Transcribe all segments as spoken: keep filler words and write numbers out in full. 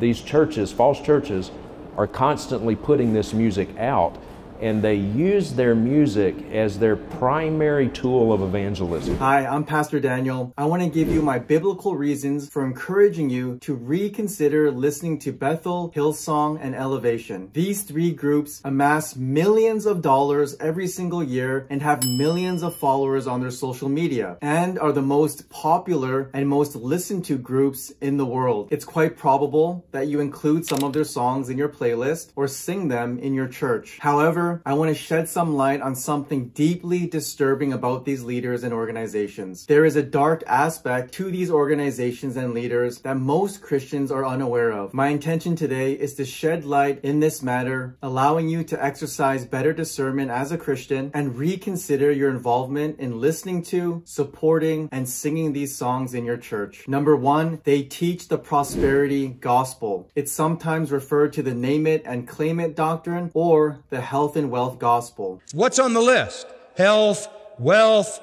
these churches, false churches, are constantly putting this music out, and they use their music as their primary tool of evangelism. Hi, I'm Pastor Daniel. I want to give you my biblical reasons for encouraging you to reconsider listening to Bethel, Hillsong, and Elevation. These three groups amass millions of dollars every single year and have millions of followers on their social media, and are the most popular and most listened to groups in the world. It's quite probable that you include some of their songs in your playlist or sing them in your church. However, I want to shed some light on something deeply disturbing about these leaders and organizations. There is a dark aspect to these organizations and leaders that most Christians are unaware of. My intention today is to shed light in this matter, allowing you to exercise better discernment as a Christian and reconsider your involvement in listening to, supporting, and singing these songs in your church. Number one, they teach the prosperity gospel. It's sometimes referred to the name it and claim it doctrine or the health and wealth gospel. What's on the list? Health, wealth,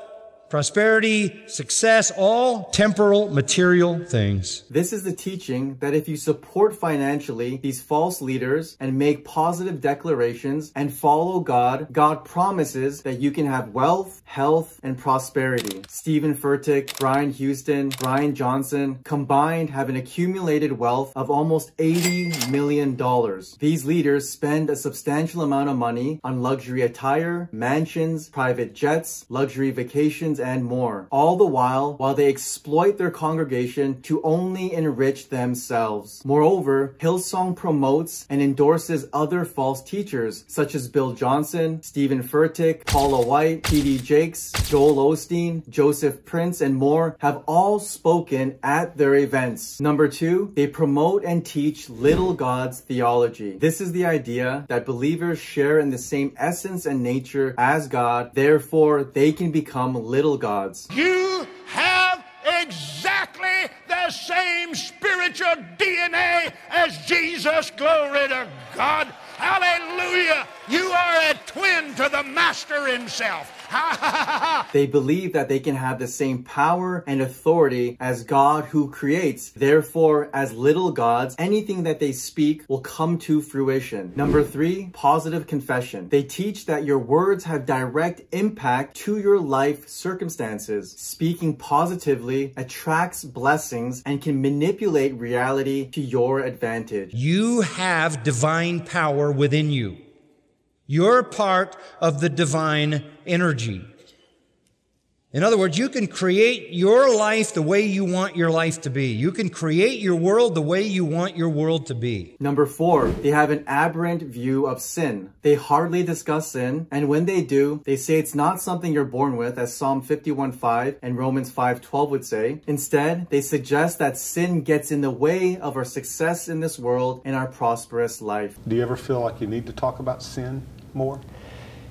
prosperity, success, all temporal, material things. This is the teaching that if you support financially these false leaders and make positive declarations and follow God, God promises that you can have wealth, health, and prosperity. Stephen Furtick, Brian Houston, Brian Johnson combined have an accumulated wealth of almost eighty million dollars. These leaders spend a substantial amount of money on luxury attire, mansions, private jets, luxury vacations, and more, all the while while they exploit their congregation to only enrich themselves. Moreover, Hillsong promotes and endorses other false teachers such as Bill Johnson, Stephen Furtick, Paula White, T D Jakes, Joel Osteen, Joseph Prince, and more have all spoken at their events. Number two, they promote and teach little God's theology. This is the idea that believers share in the same essence and nature as God, therefore they can become little gods. You have exactly the same spiritual D N A as Jesus. Glory to God. Hallelujah. You are a twin to the Master himself. They believe that they can have the same power and authority as God who creates. Therefore, as little gods, anything that they speak will come to fruition. Number three, positive confession. They teach that your words have direct impact to your life circumstances. Speaking positively attracts blessings and can manipulate reality to your advantage. You have divine power within you. You're part of the divine energy. In other words, you can create your life the way you want your life to be. You can create your world the way you want your world to be. Number four, they have an aberrant view of sin. They hardly discuss sin, and when they do, they say it's not something you're born with, as Psalm fifty-one five and Romans five twelve would say. Instead, they suggest that sin gets in the way of our success in this world and our prosperous life. Do you ever feel like you need to talk about sin more?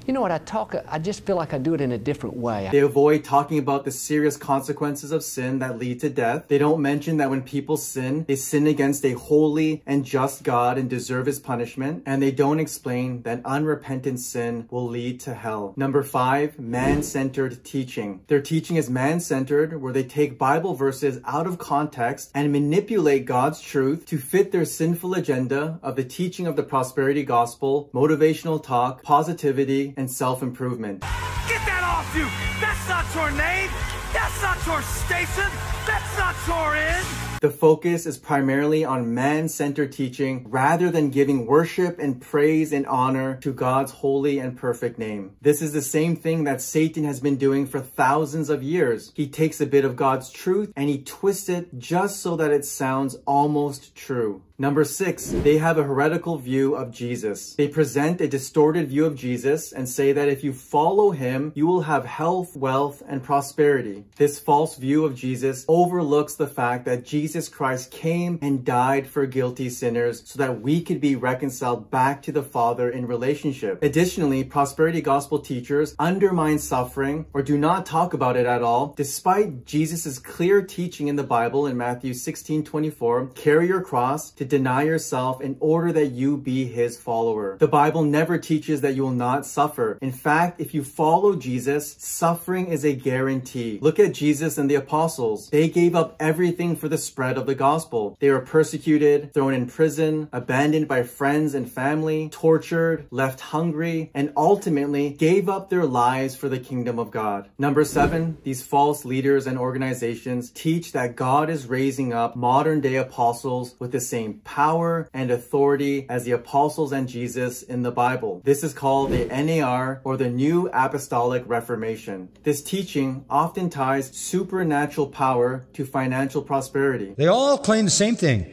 You know what, I talk, I just feel like I do it in a different way. They avoid talking about the serious consequences of sin that lead to death. They don't mention that when people sin, they sin against a holy and just God and deserve his punishment. And they don't explain that unrepentant sin will lead to hell. Number five, man-centered teaching. Their teaching is man-centered, where they take Bible verses out of context and manipulate God's truth to fit their sinful agenda of the teaching of the prosperity gospel, motivational talk, positivity, and self-improvement. Get that off you! That's not your name! That's not your station! That's not your end! The focus is primarily on man-centered teaching rather than giving worship and praise and honor to God's holy and perfect name. This is the same thing that Satan has been doing for thousands of years. He takes a bit of God's truth and he twists it just so that it sounds almost true. Number six, they have a heretical view of Jesus. They present a distorted view of Jesus and say that if you follow him, you will have health, wealth, and prosperity. This false view of Jesus overlooks the fact that Jesus Jesus Christ came and died for guilty sinners so that we could be reconciled back to the Father in relationship. Additionally, prosperity gospel teachers undermine suffering or do not talk about it at all, despite Jesus's clear teaching in the Bible in Matthew sixteen twenty-four, carry your cross to deny yourself in order that you be his follower. The Bible never teaches that you will not suffer. In fact, if you follow Jesus, suffering is a guarantee. Look at Jesus and the apostles. They gave up everything for the spread of the gospel. They were persecuted, thrown in prison, abandoned by friends and family, tortured, left hungry, and ultimately gave up their lives for the kingdom of God. Number seven, these false leaders and organizations teach that God is raising up modern day apostles with the same power and authority as the apostles and Jesus in the Bible. This is called the N A R, or the New Apostolic Reformation. This teaching often ties supernatural power to financial prosperity. They all claim the same thing.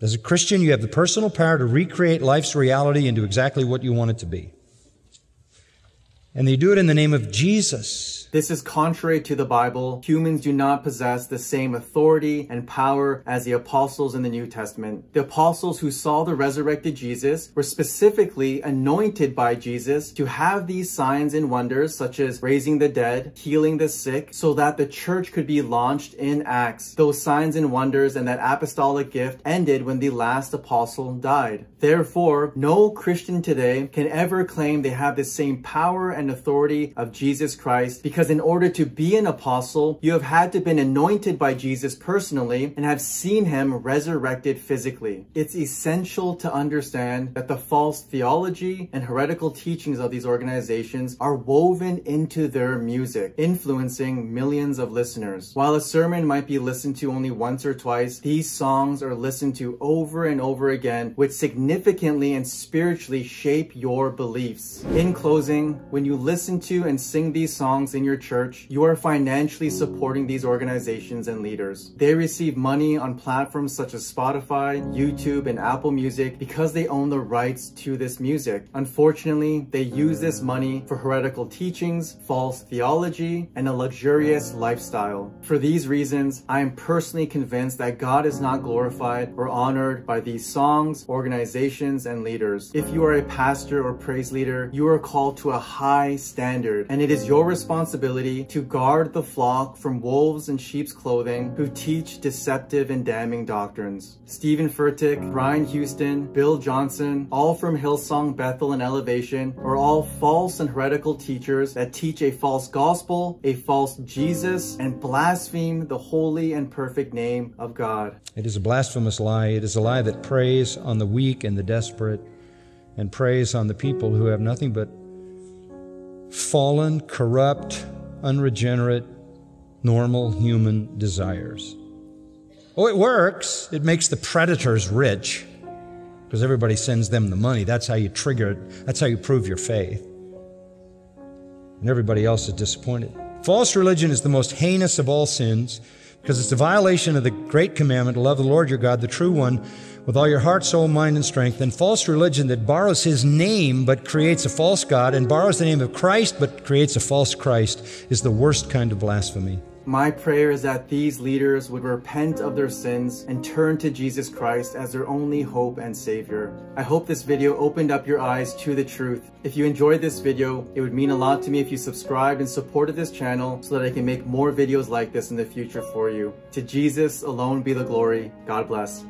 As a Christian, you have the personal power to recreate life's reality into exactly what you want it to be. And they do it in the name of Jesus. This is contrary to the Bible. Humans do not possess the same authority and power as the apostles in the New Testament. The apostles who saw the resurrected Jesus were specifically anointed by Jesus to have these signs and wonders, such as raising the dead, healing the sick, so that the church could be launched in Acts. Those signs and wonders and that apostolic gift ended when the last apostle died. Therefore, no Christian today can ever claim they have the same power and authority of Jesus Christ, because in order to be an apostle, you have had to have been anointed by Jesus personally and have seen him resurrected physically. It's essential to understand that the false theology and heretical teachings of these organizations are woven into their music, influencing millions of listeners. While a sermon might be listened to only once or twice, these songs are listened to over and over again, which significantly and spiritually shape your beliefs. In closing, when you listen to and sing these songs in your church, you are financially supporting these organizations and leaders. They receive money on platforms such as Spotify, YouTube, and Apple Music because they own the rights to this music. Unfortunately, they use this money for heretical teachings, false theology, and a luxurious lifestyle. For these reasons, I am personally convinced that God is not glorified or honored by these songs, organizations, and leaders. If you are a pastor or praise leader, you are called to a high standard, and it is your responsibility to guard the flock from wolves in sheep's clothing who teach deceptive and damning doctrines. Stephen Furtick, Brian Houston, Bill Johnson, all from Hillsong, Bethel, and Elevation, are all false and heretical teachers that teach a false gospel, a false Jesus, and blaspheme the holy and perfect name of God. It is a blasphemous lie. It is a lie that preys on the weak and the desperate, and preys on the people who have nothing but fallen, corrupt, unregenerate, normal human desires. Oh, it works. It makes the predators rich because everybody sends them the money. That's how you trigger it. That's how you prove your faith. And everybody else is disappointed. False religion is the most heinous of all sins because it's a violation of the great commandment to love the Lord your God, the true one, with all your heart, soul, mind, and strength, and false religion that borrows his name but creates a false God, and borrows the name of Christ but creates a false Christ, is the worst kind of blasphemy. My prayer is that these leaders would repent of their sins and turn to Jesus Christ as their only hope and Savior. I hope this video opened up your eyes to the truth. If you enjoyed this video, it would mean a lot to me if you subscribed and supported this channel so that I can make more videos like this in the future for you. To Jesus alone be the glory. God bless.